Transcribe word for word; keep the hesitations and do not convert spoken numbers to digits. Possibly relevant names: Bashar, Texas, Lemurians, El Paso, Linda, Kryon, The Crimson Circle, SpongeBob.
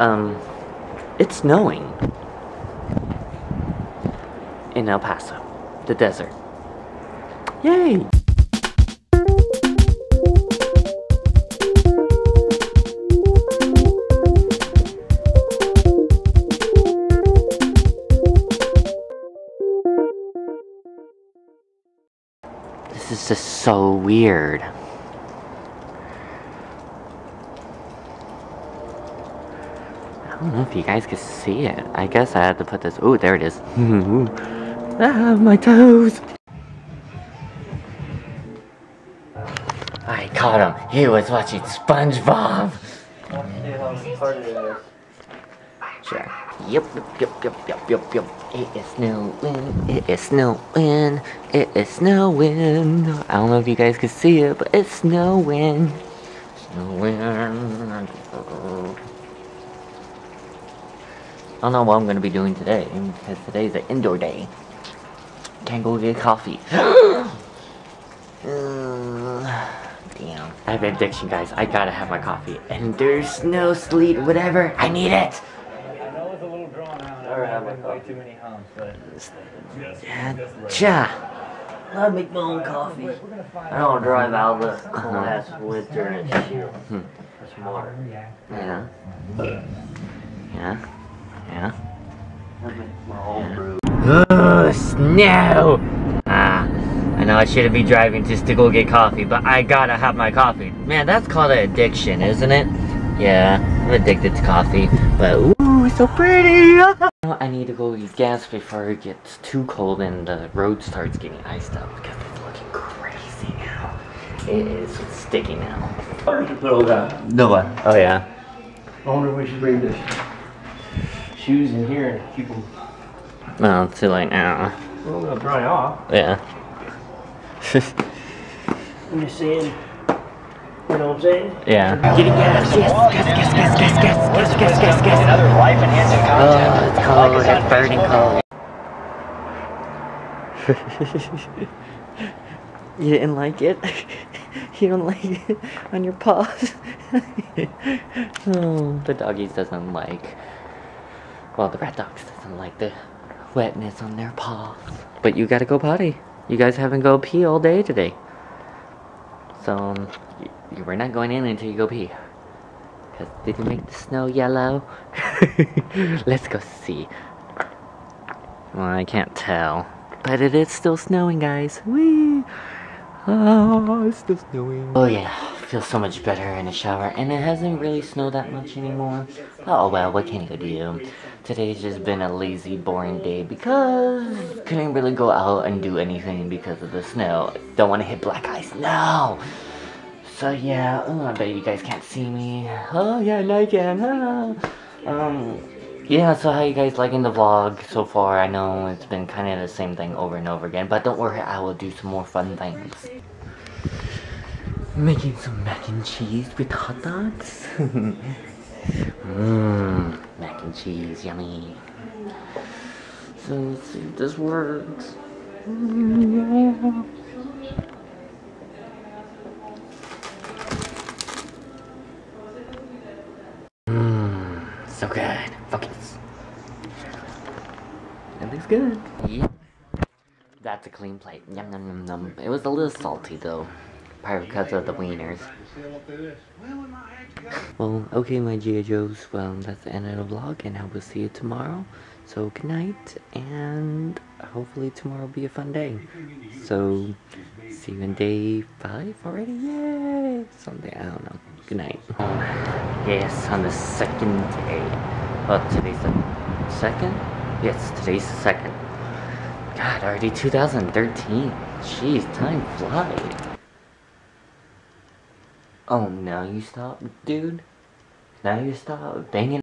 um, it's snowing in El Paso, the desert. Yay! This is just so weird. I don't know if you guys can see it. I guess I had to put this. Oh, there it is. Ah, my toes! I caught him. He was watching SpongeBob. Sure. Yep, yep, yep, yep, yep, yep. It is snowing. It is snowing. It is snowing. I don't know if you guys can see it, but it's snowing. Snowing. I don't know what I'm going to be doing today, because today's an indoor day. Can't go get coffee. Damn. I have an addiction, guys. I gotta have my coffee. And there's snow, sleet, whatever. I need it! I know it's a little drawn out. I have way too many humps, but... Cha! Let me make my own coffee. I don't want to drive out this cold ass winter and shit. It's more. Yeah. Yeah. Yeah. yeah. Ugh, snow! Ah, I know I shouldn't be driving just to go get coffee, but I gotta have my coffee. Man, that's called an addiction, isn't it? Yeah, I'm addicted to coffee, but ooh, it's so pretty! I need to go use gas before it gets too cold and the road starts getting iced up, because it's looking crazy now. It is sticky now. No one. Oh yeah. I wonder if we should bring this. Shoes in here and keep them. No, it's too late now. Well, they'll dry off. Yeah. I'm just saying. You know what I'm saying? Yeah. Getting gas. Yes, gas, gas, gas, gas, gas, gas, gas, gas. Another life enhancing content. Oh, it's cold. Like it's burning cold. You didn't like it? You don't like it on your paws? Oh, the doggies doesn't like. Well, the rat dogs doesn't like the wetness on their paws. But you gotta go potty. You guys haven't go pee all day today. So, um, you were not going in until you go pee. Because did you make the snow yellow? Let's go see. Well, I can't tell. But it is still snowing, guys. Whee! Oh, it's still snowing. Oh yeah, I feel so much better in the shower, and it hasn't really snowed that much anymore. Oh well, what can you do? Today's just been a lazy, boring day because couldn't really go out and do anything because of the snow. Don't want to hit black ice, no! So yeah, oh, I bet you guys can't see me. Oh yeah, now you can. Ah. Um, yeah, so how you guys liking the vlog so far? I know it's been kind of the same thing over and over again, but don't worry, I will do some more fun things. Making some mac and cheese with hot dogs. Mmm, mac and cheese, yummy. So let's see if this works. Mm, yeah. So good. Focus. That looks good. Yeah. That's a clean plate. Yum, yum, yum, yum. It was a little salty though. Probably because of the wieners. Well, okay, my G I Joes. Well, that's the end of the vlog, and I will see you tomorrow. So, good night, and hopefully tomorrow will be a fun day. So, see you in day five already? Yay! Something, I don't know. Good night. Um, yes, on the second day. Well, today's the second? Yes, today's the second. God, already two thousand thirteen. Jeez, time flies. Oh, now you stop, dude. Now you stop banging.